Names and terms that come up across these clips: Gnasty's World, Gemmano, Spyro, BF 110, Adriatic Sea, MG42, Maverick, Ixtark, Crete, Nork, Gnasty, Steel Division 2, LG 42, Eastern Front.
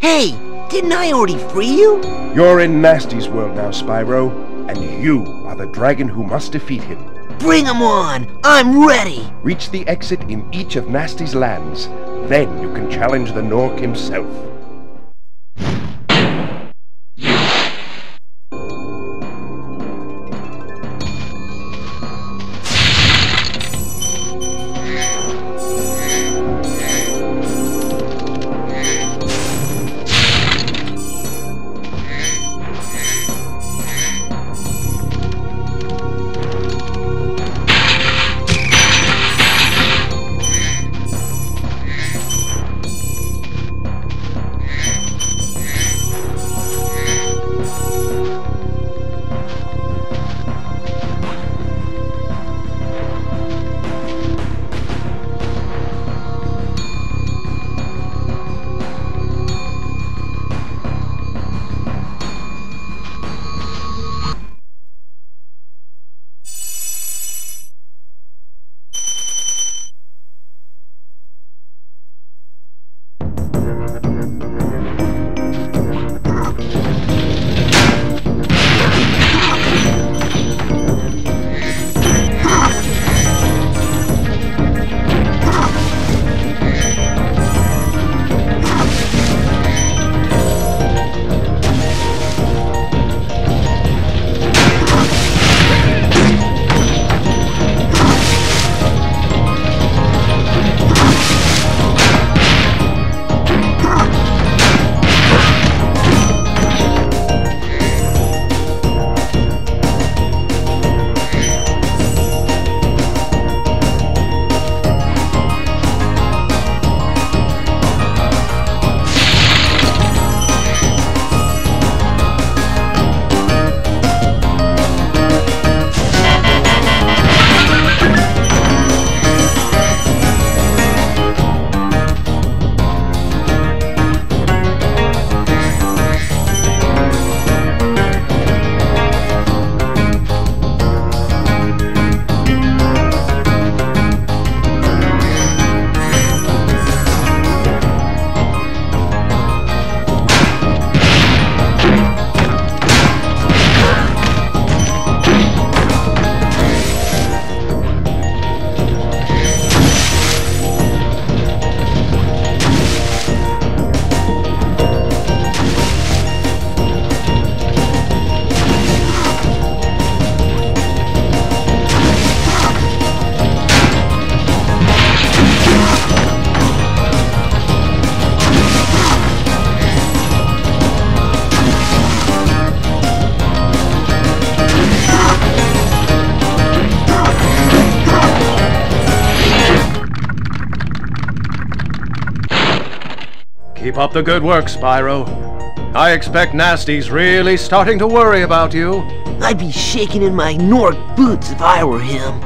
Hey, didn't I already free you? You're in Gnasty's world now, Spyro, and you are the dragon who must defeat him. Bring him on! I'm ready! Reach the exit in each of Gnasty's lands. Then you can challenge the Nork himself. Keep up the good work, Spyro. I expect Gnasty's really starting to worry about you. I'd be shaking in my Nork boots if I were him.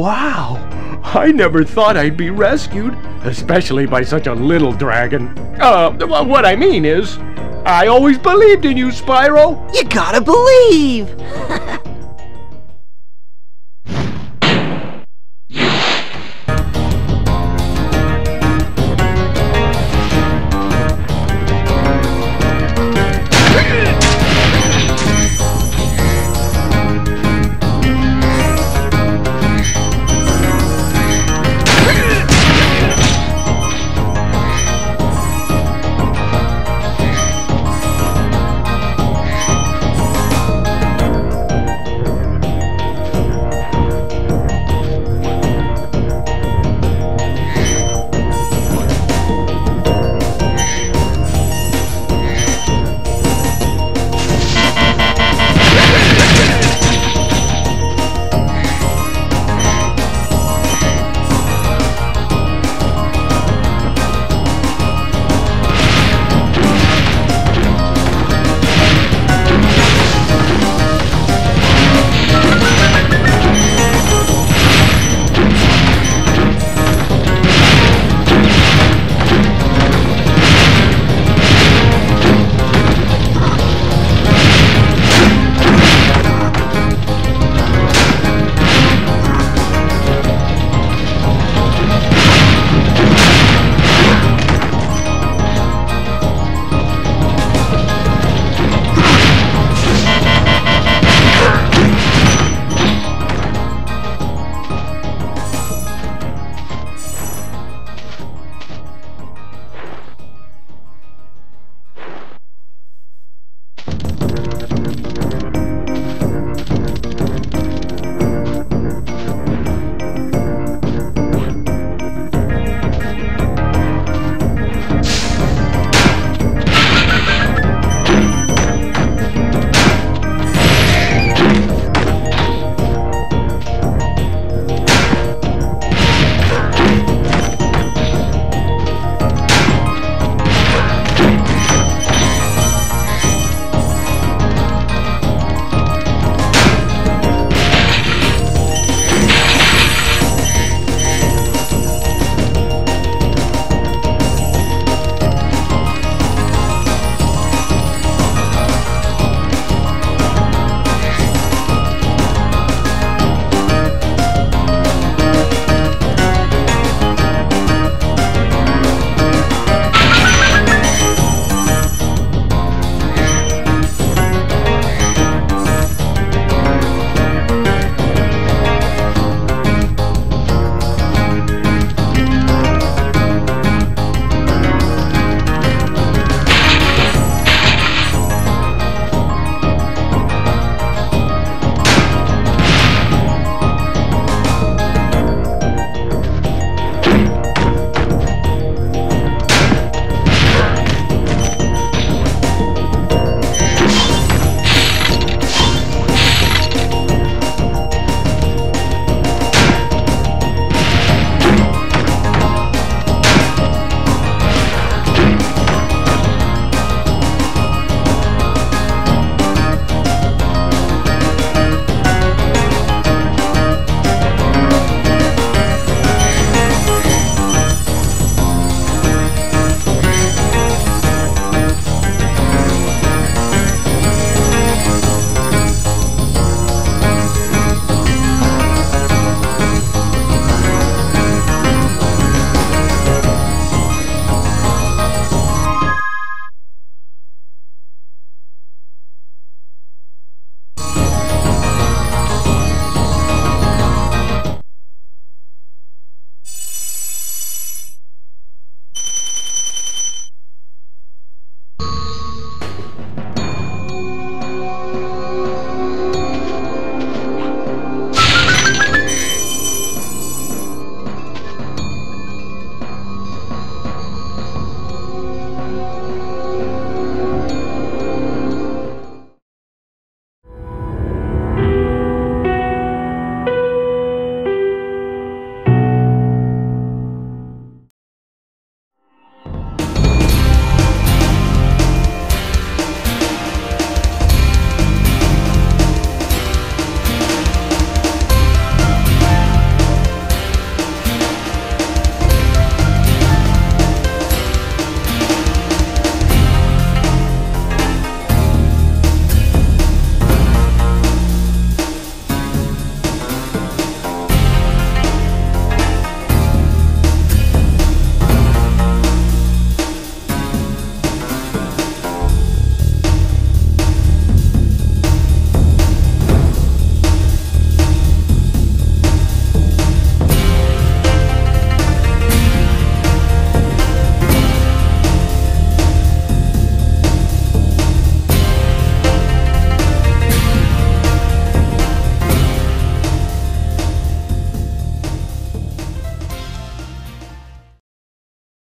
Wow! I never thought I'd be rescued, especially by such a little dragon. What I mean is, I always believed in you, Spyro! You gotta believe!